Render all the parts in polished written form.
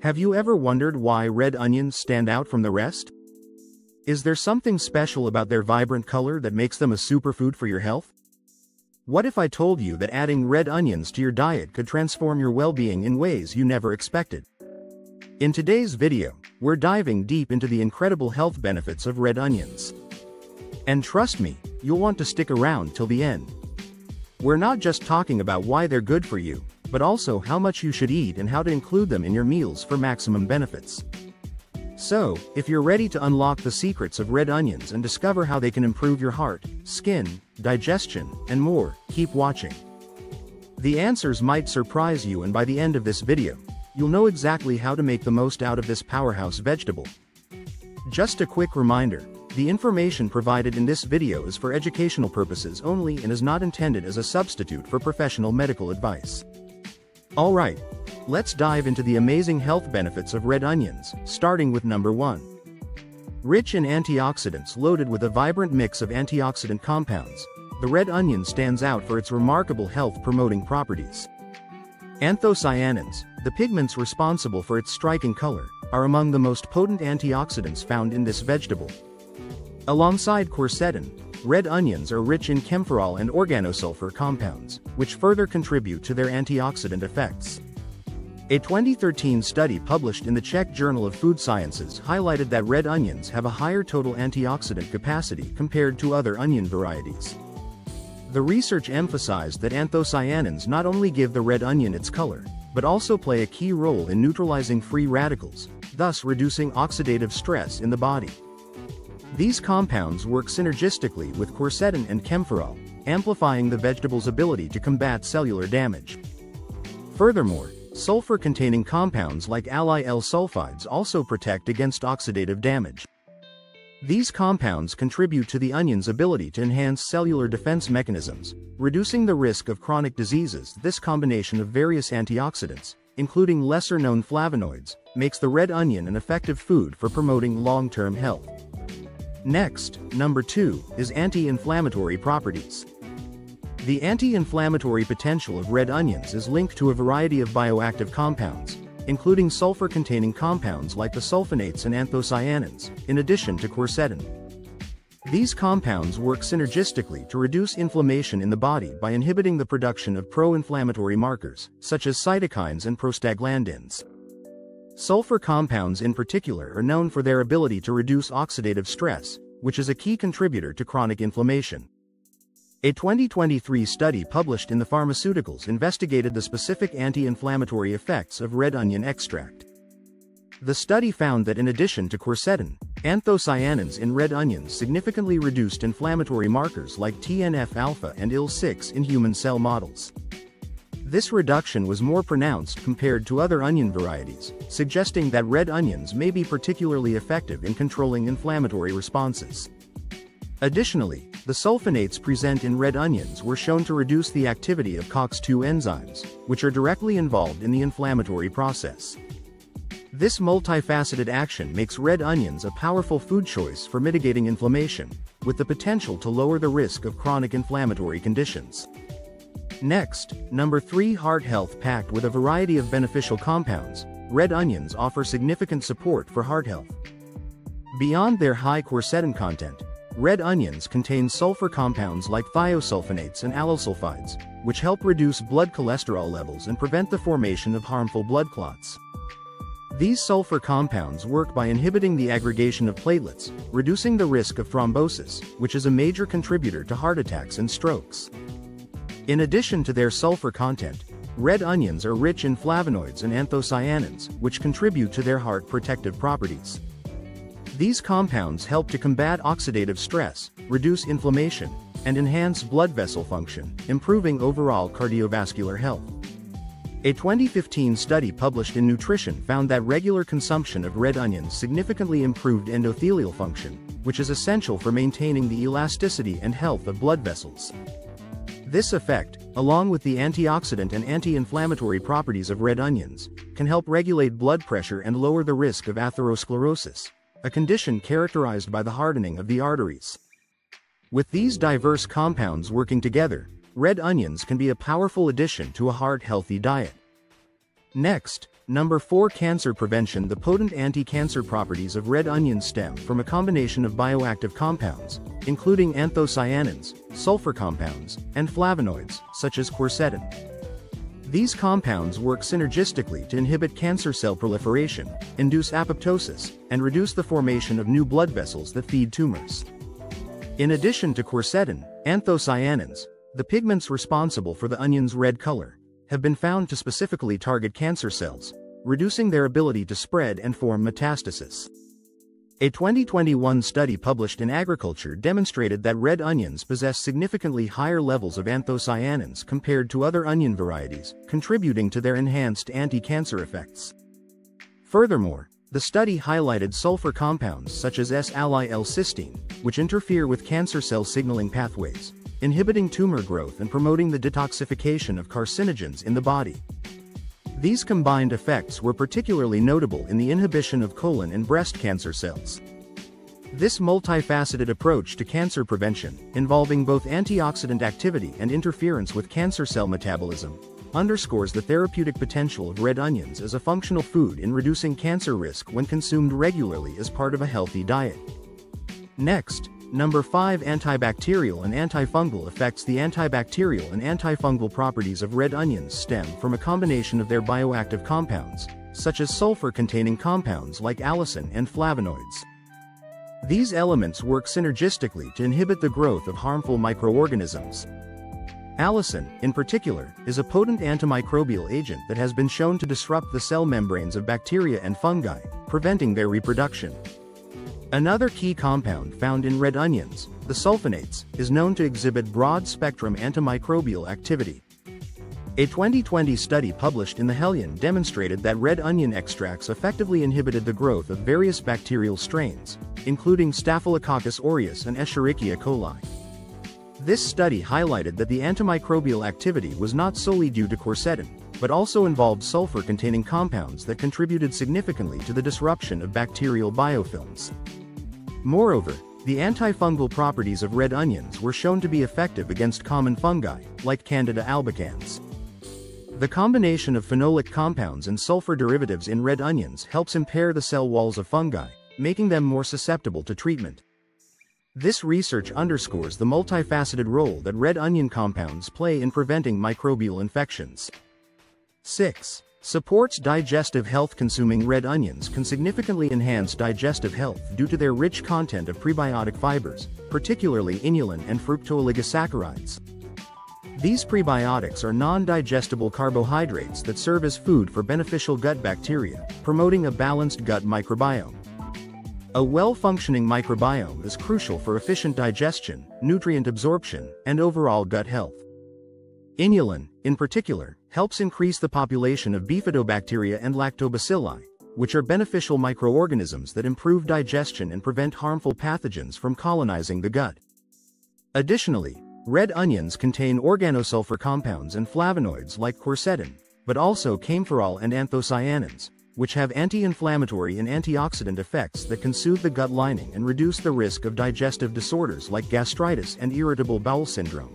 Have you ever wondered why red onions stand out from the rest? Is there something special about their vibrant color that makes them a superfood for your health? What if I told you that adding red onions to your diet could transform your well-being in ways you never expected? In today's video, we're diving deep into the incredible health benefits of red onions. And trust me, you'll want to stick around till the end. We're not just talking about why they're good for you, but also how much you should eat and how to include them in your meals for maximum benefits. So, if you're ready to unlock the secrets of red onions and discover how they can improve your heart, skin, digestion, and more, keep watching. The answers might surprise you, and by the end of this video, you'll know exactly how to make the most out of this powerhouse vegetable. Just a quick reminder, the information provided in this video is for educational purposes only and is not intended as a substitute for professional medical advice. Alright, let's dive into the amazing health benefits of red onions, starting with number 1. Rich in antioxidants. Loaded with a vibrant mix of antioxidant compounds, the red onion stands out for its remarkable health-promoting properties. Anthocyanins, the pigments responsible for its striking color, are among the most potent antioxidants found in this vegetable. Alongside quercetin, red onions are rich in camphorol and organosulfur compounds, which further contribute to their antioxidant effects. A 2013 study published in the Czech Journal of Food Sciences highlighted that red onions have a higher total antioxidant capacity compared to other onion varieties. The research emphasized that anthocyanins not only give the red onion its color, but also play a key role in neutralizing free radicals, thus reducing oxidative stress in the body. These compounds work synergistically with quercetin and camphorol, amplifying the vegetable's ability to combat cellular damage. Furthermore, sulfur-containing compounds like allyl sulfides also protect against oxidative damage. These compounds contribute to the onion's ability to enhance cellular defense mechanisms, reducing the risk of chronic diseases. This combination of various antioxidants, including lesser-known flavonoids, makes the red onion an effective food for promoting long-term health. Next, number 2, is anti-inflammatory properties. The anti-inflammatory potential of red onions is linked to a variety of bioactive compounds, including sulfur-containing compounds like the sulfonates and anthocyanins, in addition to quercetin. These compounds work synergistically to reduce inflammation in the body by inhibiting the production of pro-inflammatory markers, such as cytokines and prostaglandins. Sulfur compounds in particular are known for their ability to reduce oxidative stress, which is a key contributor to chronic inflammation. A 2023 study published in the Pharmaceuticals investigated the specific anti-inflammatory effects of red onion extract. The study found that in addition to quercetin, anthocyanins in red onions significantly reduced inflammatory markers like TNF-alpha and IL-6 in human cell models. This reduction was more pronounced compared to other onion varieties, suggesting that red onions may be particularly effective in controlling inflammatory responses. Additionally, the sulfonates present in red onions were shown to reduce the activity of COX-2 enzymes, which are directly involved in the inflammatory process. This multifaceted action makes red onions a powerful food choice for mitigating inflammation, with the potential to lower the risk of chronic inflammatory conditions. Next, number 3, heart health. Packed with a variety of beneficial compounds, red onions offer significant support for heart health. Beyond their high quercetin content, red onions contain sulfur compounds like thiosulfonates and allyl sulfides, which help reduce blood cholesterol levels and prevent the formation of harmful blood clots. These sulfur compounds work by inhibiting the aggregation of platelets, reducing the risk of thrombosis, which is a major contributor to heart attacks and strokes. In addition to their sulfur content, red onions are rich in flavonoids and anthocyanins, which contribute to their heart protective properties. These compounds help to combat oxidative stress, reduce inflammation, and enhance blood vessel function, improving overall cardiovascular health. A 2015 study published in Nutrition found that regular consumption of red onions significantly improved endothelial function, which is essential for maintaining the elasticity and health of blood vessels. This effect, along with the antioxidant and anti-inflammatory properties of red onions, can help regulate blood pressure and lower the risk of atherosclerosis, a condition characterized by the hardening of the arteries. With these diverse compounds working together, red onions can be a powerful addition to a heart-healthy diet. Next, Number 4. Cancer prevention. The potent anti-cancer properties of red onion stem from a combination of bioactive compounds, including anthocyanins, sulfur compounds, and flavonoids, such as quercetin. These compounds work synergistically to inhibit cancer cell proliferation, induce apoptosis, and reduce the formation of new blood vessels that feed tumors. In addition to quercetin, anthocyanins, the pigments responsible for the onion's red color, have been found to specifically target cancer cells, reducing their ability to spread and form metastasis. A 2021 study published in Agriculture demonstrated that red onions possess significantly higher levels of anthocyanins compared to other onion varieties, contributing to their enhanced anti-cancer effects. Furthermore, the study highlighted sulfur compounds such as S-allyl-cysteine, which interfere with cancer cell signaling pathways, inhibiting tumor growth and promoting the detoxification of carcinogens in the body. These combined effects were particularly notable in the inhibition of colon and breast cancer cells. This multifaceted approach to cancer prevention, involving both antioxidant activity and interference with cancer cell metabolism, underscores the therapeutic potential of red onions as a functional food in reducing cancer risk when consumed regularly as part of a healthy diet. Next, number 5. Antibacterial and antifungal effects. The antibacterial and antifungal properties of red onions stem from a combination of their bioactive compounds, such as sulfur-containing compounds like allicin and flavonoids. These elements work synergistically to inhibit the growth of harmful microorganisms. Allicin, in particular, is a potent antimicrobial agent that has been shown to disrupt the cell membranes of bacteria and fungi, preventing their reproduction. Another key compound found in red onions, the sulfonates, is known to exhibit broad-spectrum antimicrobial activity. A 2020 study published in The Hellion demonstrated that red onion extracts effectively inhibited the growth of various bacterial strains, including Staphylococcus aureus and Escherichia coli. This study highlighted that the antimicrobial activity was not solely due to quercetin, but also involved sulfur-containing compounds that contributed significantly to the disruption of bacterial biofilms. Moreover, the antifungal properties of red onions were shown to be effective against common fungi, like Candida albicans. The combination of phenolic compounds and sulfur derivatives in red onions helps impair the cell walls of fungi, making them more susceptible to treatment. This research underscores the multifaceted role that red onion compounds play in preventing microbial infections. 6. Supports digestive health. Consuming red onions can significantly enhance digestive health due to their rich content of prebiotic fibers, particularly inulin and fructooligosaccharides. These prebiotics are non-digestible carbohydrates that serve as food for beneficial gut bacteria, promoting a balanced gut microbiome. A well-functioning microbiome is crucial for efficient digestion, nutrient absorption, and overall gut health. Inulin, in particular, helps increase the population of bifidobacteria and lactobacilli, which are beneficial microorganisms that improve digestion and prevent harmful pathogens from colonizing the gut. Additionally, red onions contain organosulfur compounds and flavonoids like quercetin, but also camphorol and anthocyanins, which have anti-inflammatory and antioxidant effects that can soothe the gut lining and reduce the risk of digestive disorders like gastritis and irritable bowel syndrome.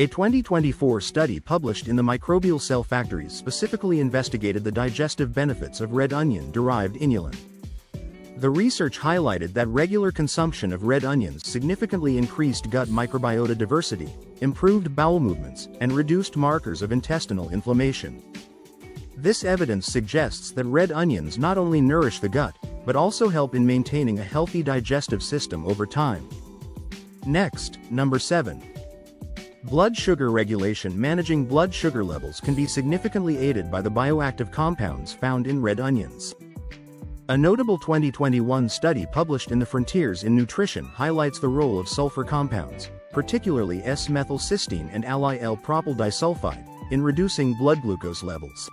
A 2024 study published in the Microbial Cell Factories specifically investigated the digestive benefits of red onion-derived inulin. The research highlighted that regular consumption of red onions significantly increased gut microbiota diversity, improved bowel movements, and reduced markers of intestinal inflammation. This evidence suggests that red onions not only nourish the gut, but also help in maintaining a healthy digestive system over time. Next, number 7. Blood sugar regulation. Managing blood sugar levels can be significantly aided by the bioactive compounds found in red onions. A notable 2021 study published in the Frontiers in Nutrition highlights the role of sulfur compounds, particularly S-methylcysteine and allyl-propyl disulfide, in reducing blood glucose levels.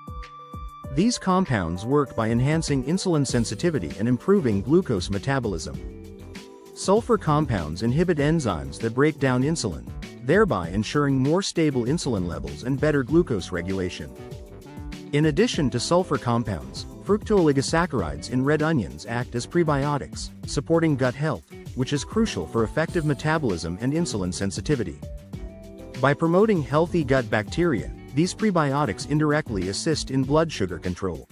These compounds work by enhancing insulin sensitivity and improving glucose metabolism. Sulfur compounds inhibit enzymes that break down insulin, thereby ensuring more stable insulin levels and better glucose regulation. In addition to sulfur compounds, fructooligosaccharides in red onions act as prebiotics, supporting gut health, which is crucial for effective metabolism and insulin sensitivity. By promoting healthy gut bacteria, These prebiotics indirectly assist in blood sugar control.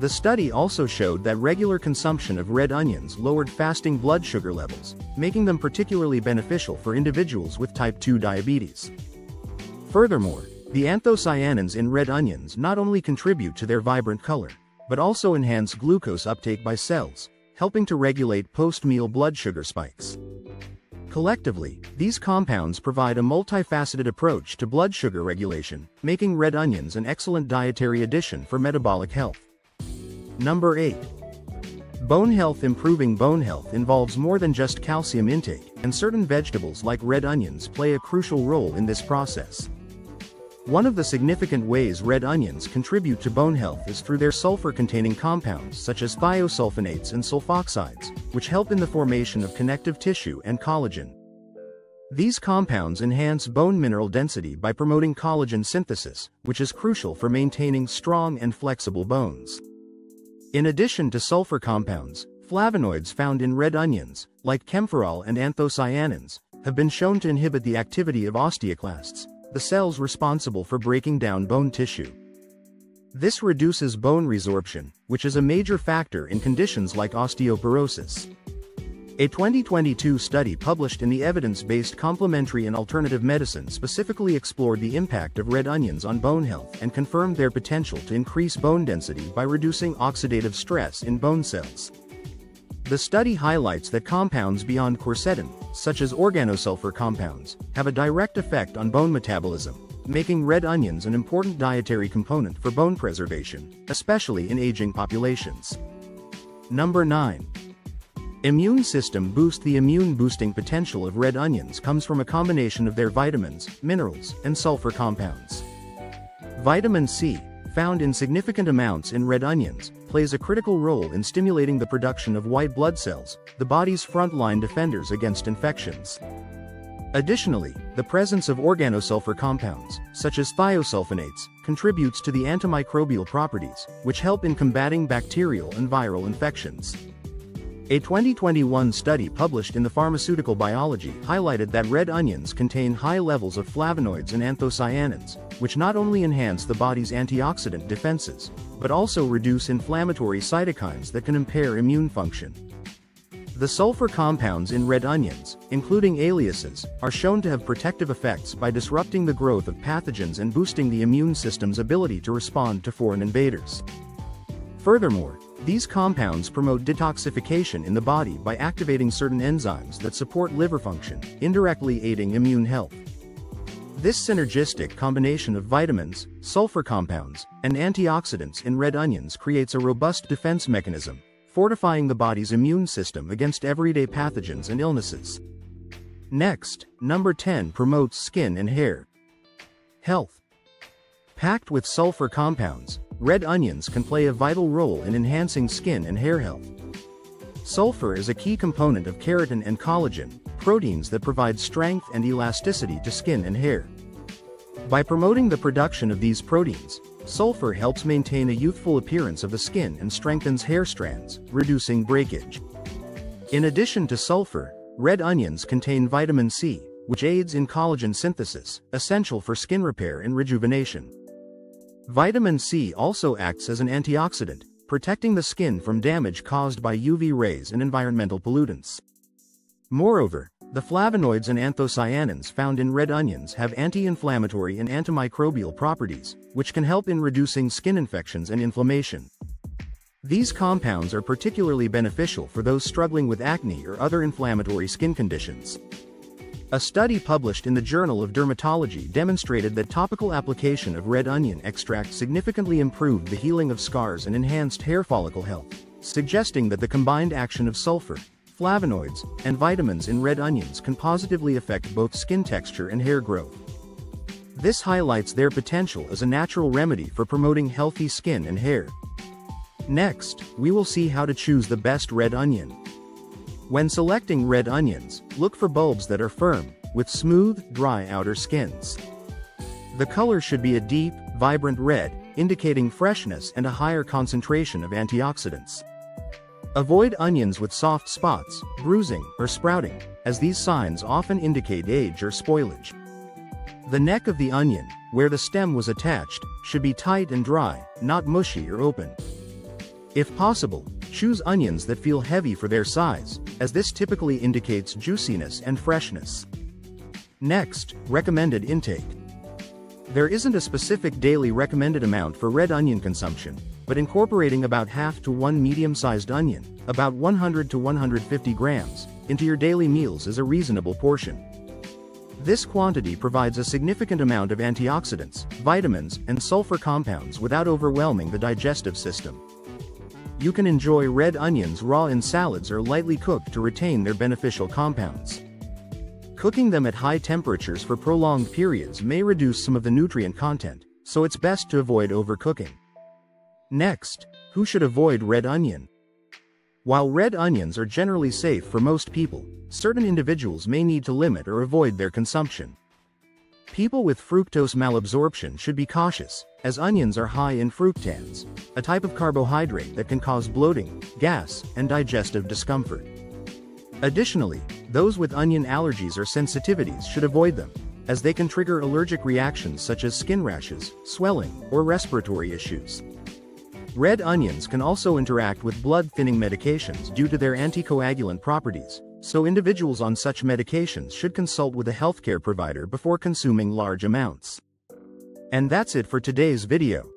The study also showed that regular consumption of red onions lowered fasting blood sugar levels, making them particularly beneficial for individuals with type 2 diabetes. Furthermore, the anthocyanins in red onions not only contribute to their vibrant color, but also enhance glucose uptake by cells, helping to regulate post-meal blood sugar spikes. Collectively, these compounds provide a multifaceted approach to blood sugar regulation, making red onions an excellent dietary addition for metabolic health. Number 8. Bone health. Improving bone health involves more than just calcium intake, and certain vegetables like red onions play a crucial role in this process. One of the significant ways red onions contribute to bone health is through their sulfur-containing compounds such as thiosulfonates and sulfoxides, which help in the formation of connective tissue and collagen. These compounds enhance bone mineral density by promoting collagen synthesis, which is crucial for maintaining strong and flexible bones. In addition to sulfur compounds, flavonoids found in red onions, like chemphorol and anthocyanins, have been shown to inhibit the activity of osteoclasts, the cells responsible for breaking down bone tissue. This reduces bone resorption, which is a major factor in conditions like osteoporosis. A 2022 study published in the Evidence-Based Complementary and Alternative Medicine specifically explored the impact of red onions on bone health and confirmed their potential to increase bone density by reducing oxidative stress in bone cells. The study highlights that compounds beyond quercetin, such as organosulfur compounds, have a direct effect on bone metabolism, making red onions an important dietary component for bone preservation, especially in aging populations. Number 9. Immune system boost. The immune-boosting potential of red onions comes from a combination of their vitamins, minerals, and sulfur compounds. Vitamin C, found in significant amounts in red onions, plays a critical role in stimulating the production of white blood cells, the body's frontline defenders against infections. Additionally, the presence of organosulfur compounds, such as thiosulfonates, contributes to the antimicrobial properties, which help in combating bacterial and viral infections. A 2021 study published in the Pharmaceutical Biology highlighted that red onions contain high levels of flavonoids and anthocyanins, which not only enhance the body's antioxidant defenses, but also reduce inflammatory cytokines that can impair immune function. The sulfur compounds in red onions, including aliases, are shown to have protective effects by disrupting the growth of pathogens and boosting the immune system's ability to respond to foreign invaders. Furthermore, these compounds promote detoxification in the body by activating certain enzymes that support liver function, indirectly aiding immune health. This synergistic combination of vitamins, sulfur compounds, and antioxidants in red onions creates a robust defense mechanism, fortifying the body's immune system against everyday pathogens and illnesses. Next, number 10 promotes skin and hair health. Packed with sulfur compounds, red onions can play a vital role in enhancing skin and hair health. Sulfur is a key component of keratin and collagen, proteins that provide strength and elasticity to skin and hair. By promoting the production of these proteins, sulfur helps maintain a youthful appearance of the skin and strengthens hair strands, reducing breakage. In addition to sulfur, red onions contain vitamin C, which aids in collagen synthesis, essential for skin repair and rejuvenation. Vitamin C also acts as an antioxidant, protecting the skin from damage caused by UV rays and environmental pollutants. Moreover, the flavonoids and anthocyanins found in red onions have anti-inflammatory and antimicrobial properties, which can help in reducing skin infections and inflammation. These compounds are particularly beneficial for those struggling with acne or other inflammatory skin conditions. A study published in the Journal of Dermatology demonstrated that topical application of red onion extract significantly improved the healing of scars and enhanced hair follicle health, suggesting that the combined action of sulfur, flavonoids, and vitamins in red onions can positively affect both skin texture and hair growth. This highlights their potential as a natural remedy for promoting healthy skin and hair. Next, we will see how to choose the best red onion. When selecting red onions, look for bulbs that are firm, with smooth, dry outer skins. The color should be a deep, vibrant red, indicating freshness and a higher concentration of antioxidants. Avoid onions with soft spots, bruising, or sprouting, as these signs often indicate age or spoilage. The neck of the onion, where the stem was attached, should be tight and dry, not mushy or open. If possible, choose onions that feel heavy for their size, as this typically indicates juiciness and freshness. Next, recommended intake. There isn't a specific daily recommended amount for red onion consumption, but incorporating about half to one medium-sized onion, about 100 to 150 grams, into your daily meals is a reasonable portion. This quantity provides a significant amount of antioxidants, vitamins, and sulfur compounds without overwhelming the digestive system. You can enjoy red onions raw in salads or lightly cooked to retain their beneficial compounds. Cooking them at high temperatures for prolonged periods may reduce some of the nutrient content, so it's best to avoid overcooking. Next, who should avoid red onion? While red onions are generally safe for most people, certain individuals may need to limit or avoid their consumption. People with fructose malabsorption should be cautious, as onions are high in fructans, a type of carbohydrate that can cause bloating, gas, and digestive discomfort. Additionally, those with onion allergies or sensitivities should avoid them, as they can trigger allergic reactions such as skin rashes, swelling, or respiratory issues. Red onions can also interact with blood-thinning medications due to their anticoagulant properties, so individuals on such medications should consult with a healthcare provider before consuming large amounts. And that's it for today's video.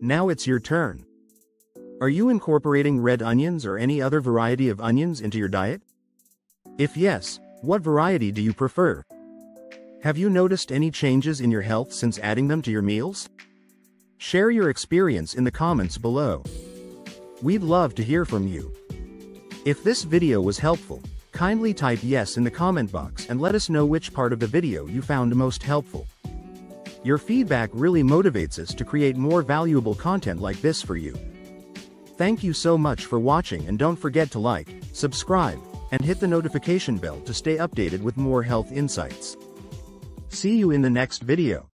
Now it's your turn. Are you incorporating red onions or any other variety of onions into your diet? If yes, what variety do you prefer? Have you noticed any changes in your health since adding them to your meals? Share your experience in the comments below. We'd love to hear from you. If this video was helpful, kindly type yes in the comment box and let us know which part of the video you found most helpful. Your feedback really motivates us to create more valuable content like this for you. Thank you so much for watching, and don't forget to like, subscribe, and hit the notification bell to stay updated with more health insights. See you in the next video.